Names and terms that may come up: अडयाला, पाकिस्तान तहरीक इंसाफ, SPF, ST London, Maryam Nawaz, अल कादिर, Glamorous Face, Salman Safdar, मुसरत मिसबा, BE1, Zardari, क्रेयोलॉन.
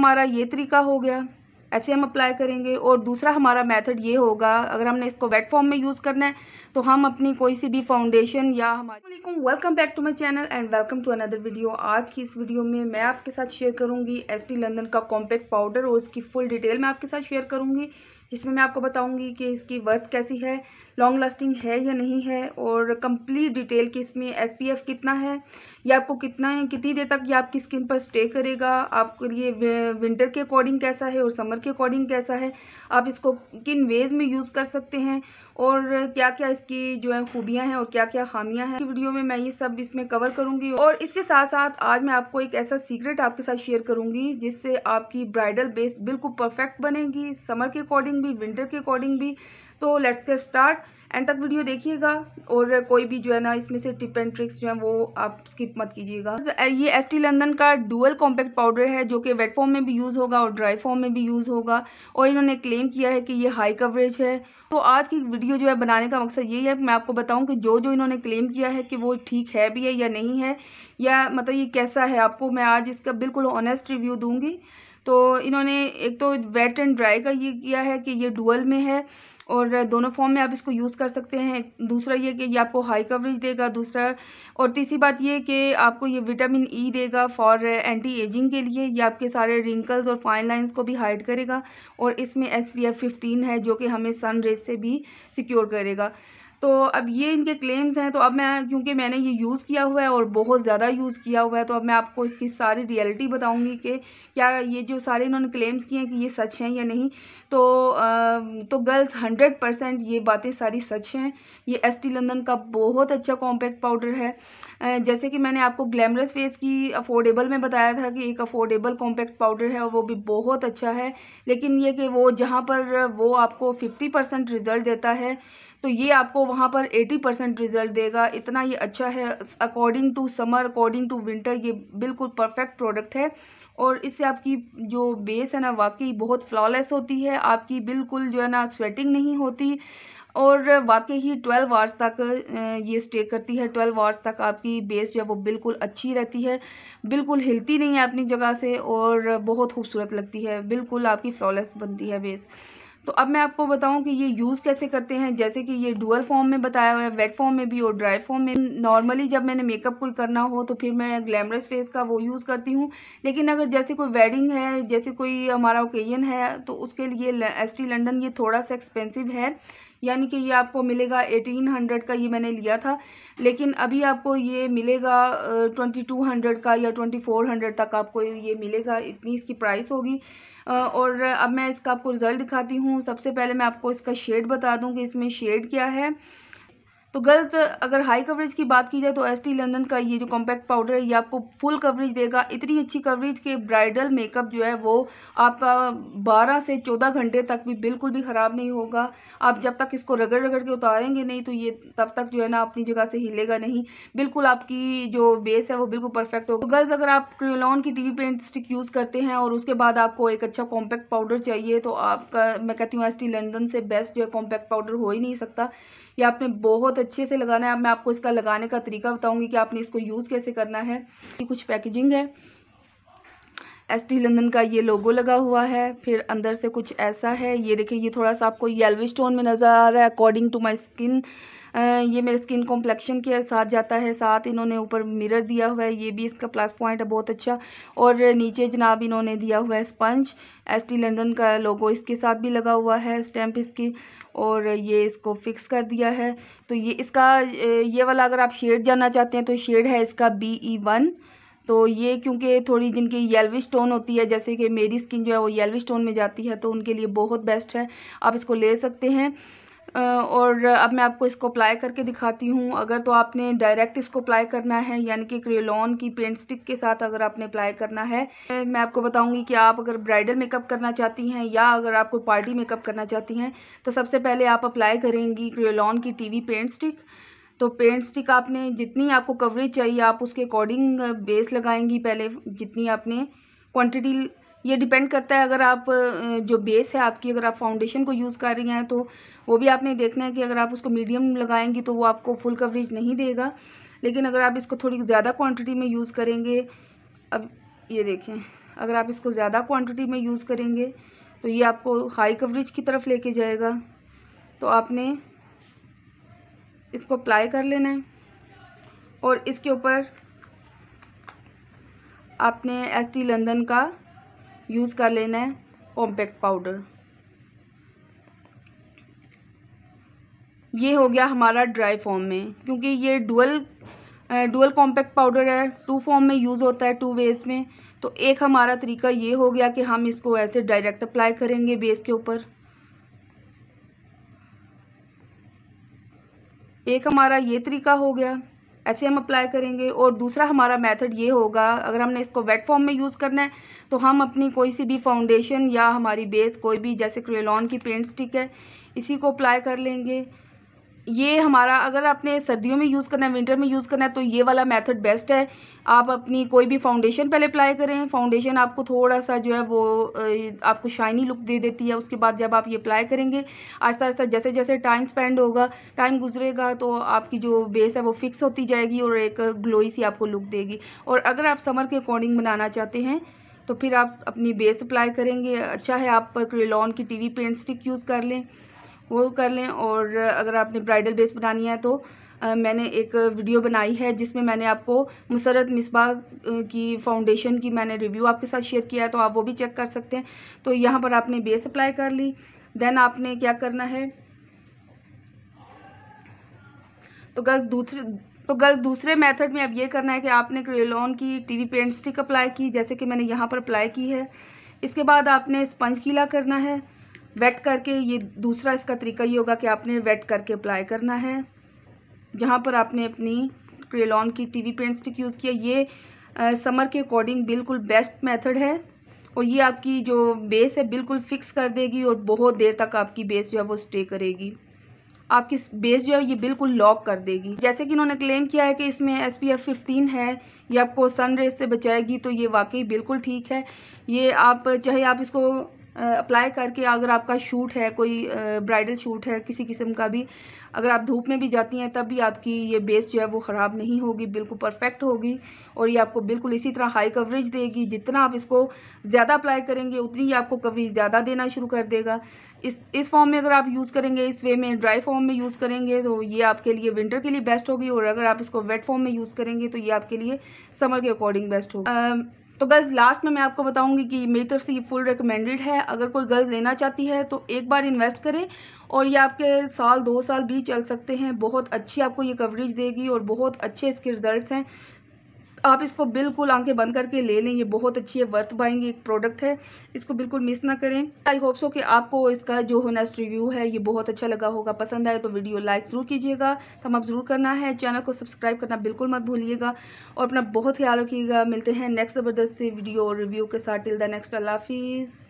हमारा ये तरीका हो गया, ऐसे हम अप्लाई करेंगे। और दूसरा हमारा मेथड ये होगा, अगर हमने इसको वेट फॉर्म में यूज़ करना है तो हम अपनी कोई सी भी फाउंडेशन या हमारी। Welcome back to my channel and welcome to another video. आज की इस वीडियो में मैं आपके साथ शेयर करूंगी एसटी लंदन का कॉम्पैक्ट पाउडर और इसकी फुल डिटेल मैं आपके साथ शेयर करूँगी, जिसमें मैं आपको बताऊंगी कि इसकी वर्थ कैसी है, लॉन्ग लास्टिंग है या नहीं है, और कंप्लीट डिटेल कि इसमें एसपीएफ कितना है, या आपको कितनी देर तक ये आपकी स्किन पर स्टे करेगा, आपके लिए विंटर के अकॉर्डिंग कैसा है और समर के अकॉर्डिंग कैसा है, आप इसको किन वेज में यूज़ कर सकते हैं और क्या क्या इसकी जो है खूबियाँ हैं और क्या क्या खामियाँ हैं। वीडियो में मैं ये सब इसमें कवर करूँगी। और इसके साथ साथ आज मैं आपको एक ऐसा सीक्रेट आपके साथ शेयर करूँगी जिससे आपकी ब्राइडल बेस बिल्कुल परफेक्ट बनेगी, समर के अकॉर्डिंग भी, विंटर के अकॉर्डिंग भी। तो लेट्स गेट स्टार्ट, एंड तक वीडियो देखिएगा और कोई भी जो है ना इसमें से टिप एंड ट्रिक्स जो है वो आप स्किप मत कीजिएगा। ये एसटी लंदन का डुअल कॉम्पैक्ट पाउडर है जो कि वेट फॉर्म में भी यूज़ होगा और ड्राई फॉर्म में भी यूज़ होगा, और इन्होंने क्लेम किया है कि ये हाई कवरेज है। तो आज की वीडियो जो है बनाने का मकसद यही है कि मैं आपको बताऊँ कि जो जो इन्होंने क्लेम किया है कि वो ठीक है भी है या नहीं है, या मतलब ये कैसा है, आपको मैं आज इसका बिल्कुल ऑनेस्ट रिव्यू दूँगी। तो इन्होंने एक तो वेट एंड ड्राई का ये किया है कि ये डुअल में है और दोनों फॉर्म में आप इसको यूज़ कर सकते हैं। दूसरा ये कि ये आपको हाई कवरेज देगा, दूसरा और तीसरी बात ये कि आपको ये विटामिन ई देगा फॉर एंटी एजिंग के लिए, ये आपके सारे रिंकल्स और फाइन लाइंस को भी हाइड करेगा, और इसमें एसपीएफ 15 है जो कि हमें सन रेज से भी सिक्योर करेगा। तो अब ये इनके क्लेम्स हैं। तो अब मैं, क्योंकि मैंने ये यूज़ किया हुआ है और बहुत ज़्यादा यूज़ किया हुआ है, तो अब मैं आपको इसकी सारी रियलिटी बताऊंगी कि क्या ये जो सारे इन्होंने क्लेम्स किए हैं कि ये सच हैं या नहीं। तो गर्ल्स 100% ये बातें सारी सच हैं। ये एसटी लंदन का बहुत अच्छा कॉम्पैक्ट पाउडर है। जैसे कि मैंने आपको ग्लैमरस फेस की अफोर्डेबल में बताया था कि एक अफोर्डेबल कॉम्पैक्ट पाउडर है और वो भी बहुत अच्छा है, लेकिन ये कि वो जहाँ पर वो आपको 50% रिज़ल्ट देता है तो ये आपको वहाँ पर 80% रिज़ल्ट देगा, इतना ये अच्छा है। According to summer, according to winter ये बिल्कुल परफेक्ट प्रोडक्ट है, और इससे आपकी जो बेस है ना वाकई बहुत फ्लॉलेस होती है, आपकी बिल्कुल जो है ना स्वेटिंग नहीं होती, और वाकई ही 12 आवर्स तक ये स्टे करती है। 12 आवर्स तक आपकी बेस जो है वो बिल्कुल अच्छी रहती है, बिल्कुल हिलती नहीं है अपनी जगह से, और बहुत खूबसूरत लगती है, बिल्कुल आपकी फ्लॉलेस बनती है बेस। तो अब मैं आपको बताऊं कि ये यूज़ कैसे करते हैं। जैसे कि ये डुअल फॉर्म में बताया हुआ है, वेट फॉर्म में भी और ड्राई फॉर्म में। नॉर्मली जब मैंने मेकअप कोई करना हो तो फिर मैं ग्लैमरस फेस का वो यूज़ करती हूँ, लेकिन अगर जैसे कोई वेडिंग है, जैसे कोई हमारा ओकेजन है, तो उसके लिए एसटी लंदन ये थोड़ा सा एक्सपेंसिव है, यानी कि ये आपको मिलेगा 1800 का, ये मैंने लिया था, लेकिन अभी आपको ये मिलेगा 2200 का या 2400 तक आपको ये मिलेगा, इतनी इसकी प्राइस होगी। और अब मैं इसका आपको रिज़ल्ट दिखाती हूँ। सबसे पहले मैं आपको इसका शेड बता दूँ कि इसमें शेड क्या है। तो गर्ल्स अगर हाई कवरेज की बात की जाए तो एसटी लंदन का ये जो कॉम्पैक्ट पाउडर है ये आपको फुल कवरेज देगा, इतनी अच्छी कवरेज के ब्राइडल मेकअप जो है वो आपका 12 से 14 घंटे तक भी बिल्कुल भी ख़राब नहीं होगा। आप जब तक इसको रगड़ रगड़ के उतारेंगे नहीं तो ये तब तक जो है ना अपनी जगह से हिलेगा नहीं, बिल्कुल आपकी जो बेस है वो बिल्कुल परफेक्ट होगा। तो गर्ल्स अगर आप क्रेयोलॉन की टीवी पेंट स्टिक यूज़ करते हैं और उसके बाद आपको एक अच्छा कॉम्पैक्ट पाउडर चाहिए, तो आपका मैं कहती हूँ एसटी लंदन से बेस्ट जो है कॉम्पैक्ट पाउडर हो ही नहीं सकता। ये आपने बहुत अच्छे से लगाना है। अब मैं आपको इसका लगाने का तरीका बताऊंगी कि आपने इसको यूज़ कैसे करना है। ये कुछ पैकेजिंग है, एसटी लंदन का ये लोगो लगा हुआ है, फिर अंदर से कुछ ऐसा है, ये देखिए ये थोड़ा सा आपको येलोविश टोन में नज़र आ रहा है। अकॉर्डिंग टू माय स्किन ये मेरे स्किन कॉम्प्लेक्शन के साथ जाता है। साथ इन्होंने ऊपर मिरर दिया हुआ है, ये भी इसका प्लस पॉइंट है बहुत अच्छा। और नीचे जनाब इन्होंने दिया हुआ है स्पंज, एसटी लंदन का लोगो इसके साथ भी लगा हुआ है, स्टैम्प इसकी, और ये इसको फिक्स कर दिया है। तो ये इसका ये वाला अगर आप शेड जानना चाहते हैं तो शेड है इसका BE1। तो ये क्योंकि थोड़ी जिनकी येलोविश टोन होती है, जैसे कि मेरी स्किन जो है वो येलोविश टोन में जाती है, तो उनके लिए बहुत बेस्ट है, आप इसको ले सकते हैं। और अब मैं आपको इसको अप्लाई करके दिखाती हूँ। अगर तो आपने डायरेक्ट इसको अप्लाई करना है, यानी कि क्रेयोलॉन की पेंट स्टिक के साथ अगर आपने अप्लाई करना है। मैं आपको बताऊँगी कि आप अगर ब्राइडल मेकअप करना चाहती हैं या अगर आपको पार्टी मेकअप करना चाहती हैं तो सबसे पहले आप अप्लाई करेंगी क्रेयोलॉन की टीवी पेंट स्टिक। तो पेंट स्टिक आपने जितनी आपको कवरेज चाहिए आप उसके अकॉर्डिंग बेस लगाएंगी पहले, जितनी आपने क्वांटिटी। ये डिपेंड करता है, अगर आप जो बेस है आपकी, अगर आप फाउंडेशन को यूज़ कर रही हैं तो वो भी आपने देखना है कि अगर आप उसको मीडियम लगाएंगी तो वो आपको फुल कवरेज नहीं देगा, लेकिन अगर आप इसको थोड़ी ज़्यादा क्वांटिटी में यूज़ करेंगे। अब ये देखें, अगर आप इसको ज़्यादा क्वांटिटी में यूज़ करेंगे तो ये आपको हाई कवरेज की तरफ लेके जाएगा। तो आपने इसको अप्लाई कर लेना है और इसके ऊपर आपने ST लंदन का यूज़ कर लेना है कॉम्पैक्ट पाउडर। ये हो गया हमारा ड्राई फॉर्म में, क्योंकि ये डुअल कॉम्पैक्ट पाउडर है, टू फॉर्म में यूज़ होता है, टू वेज में। तो एक हमारा तरीका ये हो गया कि हम इसको ऐसे डायरेक्ट अप्लाई करेंगे बेस के ऊपर। एक हमारा ये तरीका हो गया, ऐसे हम अप्लाई करेंगे। और दूसरा हमारा मेथड ये होगा, अगर हमने इसको वेट फॉर्म में यूज़ करना है तो हम अपनी कोई सी भी फाउंडेशन या हमारी बेस कोई भी, जैसे क्रेयोलॉन की पेंट स्टिक है, इसी को अप्लाई कर लेंगे। ये हमारा, अगर आपने सर्दियों में यूज़ करना है, विंटर में यूज़ करना है, तो ये वाला मेथड बेस्ट है। आप अपनी कोई भी फाउंडेशन पहले अप्लाई करें, फाउंडेशन आपको थोड़ा सा जो है वो आपको शाइनी लुक दे देती है। उसके बाद जब आप ये अप्लाई करेंगे, आहिस्ता आहिस्ता जैसे जैसे टाइम स्पेंड होगा, टाइम गुजरेगा, तो आपकी जो बेस है वो फिक्स होती जाएगी और एक ग्लोई सी आपको लुक देगी। और अगर आप समर के अकॉर्डिंग बनाना चाहते हैं तो फिर आप अपनी बेस अप्लाई करेंगे। अच्छा है आप क्रेयोलॉन की टीवी पेंट स्टिक यूज़ कर लें, वो कर लें। और अगर आपने ब्राइडल बेस बनानी है तो मैंने एक वीडियो बनाई है जिसमें मैंने आपको मुसरत मिसबा की फाउंडेशन की मैंने रिव्यू आपके साथ शेयर किया है, तो आप वो भी चेक कर सकते हैं। तो यहाँ पर आपने बेस अप्लाई कर ली, देन आपने क्या करना है, तो दूसरे मेथड में अब ये करना है कि आपने क्रेयोलॉन की टीवी पेंट स्टिक अप्लाई की, जैसे कि मैंने यहाँ पर अप्लाई की है। इसके बाद आपने स्पंज गीला करना है वेट करके। ये दूसरा इसका तरीका ये होगा कि आपने वेट करके अप्लाई करना है जहाँ पर आपने अपनी क्रेयोलॉन की टीवी पेंट स्टिक यूज़ किया। ये समर के अकॉर्डिंग बिल्कुल बेस्ट मेथड है और ये आपकी जो बेस है बिल्कुल फिक्स कर देगी और बहुत देर तक आपकी बेस जो है वो स्टे करेगी, आपकी बेस जो है ये बिल्कुल लॉक कर देगी। जैसे कि इन्होंने क्लेम किया है कि इसमें SPF 15 है, ये आपको सन रेज से बचाएगी, तो ये वाकई बिल्कुल ठीक है। ये आप चाहे आप इसको अप्लाई करके, अगर आपका शूट है, कोई ब्राइडल शूट है किसी किस्म का भी, अगर आप धूप में भी जाती हैं तब भी आपकी ये बेस जो है वो ख़राब नहीं होगी, बिल्कुल परफेक्ट होगी। और ये आपको बिल्कुल इसी तरह हाई कवरेज देगी। जितना आप इसको ज़्यादा अप्लाई करेंगे उतनी ही आपको कवरेज ज़्यादा देना शुरू कर देगा। इस फॉर्म में अगर आप यूज़ करेंगे, इस वे में ड्राई फॉर्म में यूज़ करेंगे तो ये आपके लिए विंटर के लिए बेस्ट होगी। और अगर आप इसको वेट फॉर्म में यूज़ करेंगे तो ये आपके लिए समर के अकॉर्डिंग बेस्ट होगा। तो गर्ल्स, लास्ट में मैं आपको बताऊंगी कि मेरी तरफ से ये फुल रिकमेंडेड है। अगर कोई गर्ल्स लेना चाहती है तो एक बार इन्वेस्ट करें और ये आपके साल 2 साल भी चल सकते हैं। बहुत अच्छी आपको ये कवरेज देगी और बहुत अच्छे इसके रिजल्ट्स हैं। आप इसको बिल्कुल आंखें बंद करके ले लें, ये बहुत अच्छी है, वर्थ बाइंग एक प्रोडक्ट है, इसको बिल्कुल मिस ना करें। आई होप सो कि आपको इसका जो होनेस्ट रिव्यू है ये बहुत अच्छा लगा होगा। पसंद आए तो वीडियो लाइक ज़रूर कीजिएगा, थम अप ज़रूर करना है, चैनल को सब्सक्राइब करना बिल्कुल मत भूलिएगा और अपना बहुत ख्याल रखिएगा। मिलते हैं नेक्स्ट ज़बरदस्त वीडियो और रिव्यू के साथ। टिल द नेक्स्ट, अल्लाह हाफिज़।